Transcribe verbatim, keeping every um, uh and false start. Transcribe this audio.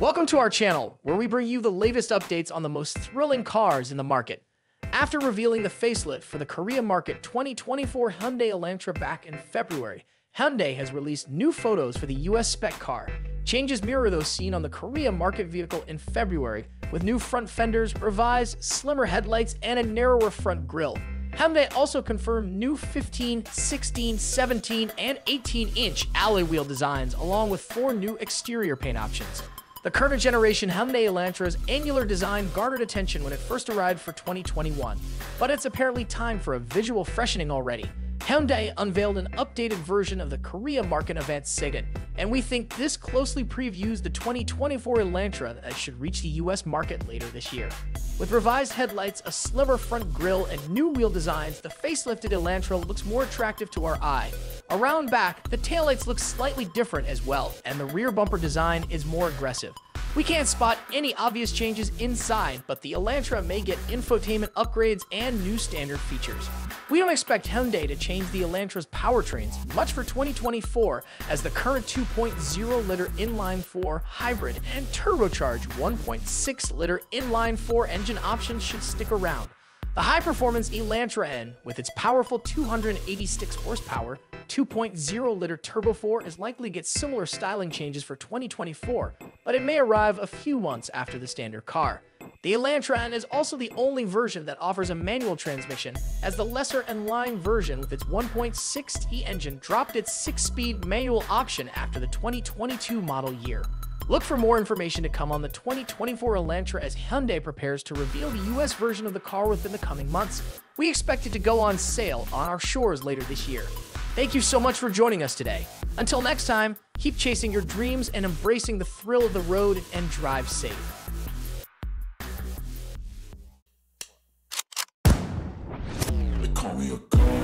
Welcome to our channel, where we bring you the latest updates on the most thrilling cars in the market. After revealing the facelift for the Korea market twenty twenty-four Hyundai Elantra back in February, Hyundai has released new photos for the U S spec car. Changes mirror those seen on the Korea market vehicle in February, with new front fenders, revised, slimmer headlights, and a narrower front grille. Hyundai also confirmed new fifteen, sixteen, seventeen, and eighteen inch alloy wheel designs, along with four new exterior paint options. The current generation Hyundai Elantra's angular design garnered attention when it first arrived for twenty twenty-one, but it's apparently time for a visual freshening already. Hyundai unveiled an updated version of the Korea market Avante, and we think this closely previews the twenty twenty-four Elantra that should reach the U S market later this year. With revised headlights, a slimmer front grille, and new wheel designs, the facelifted Elantra looks more attractive to our eye. Around back, the taillights look slightly different as well, and the rear bumper design is more aggressive. We can't spot any obvious changes inside, but the Elantra may get infotainment upgrades and new standard features. We don't expect Hyundai to change the Elantra's powertrains much for twenty twenty-four, as the current two point oh liter inline four hybrid and turbocharged one point six liter inline four engine options should stick around. The high-performance Elantra N, with its powerful two hundred eighty-six horsepower, two point oh liter turbo four is likely to get similar styling changes for twenty twenty-four, but it may arrive a few months after the standard car. The Elantra N is also the only version that offers a manual transmission, as the lesser N Line version with its one point six T engine dropped its six-speed manual option after the twenty twenty-two model year. Look for more information to come on the twenty twenty-four Elantra as Hyundai prepares to reveal the U S version of the car within the coming months. We expect it to go on sale on our shores later this year. Thank you so much for joining us today. Until next time, keep chasing your dreams and embracing the thrill of the road, and drive safe. They call me a girl.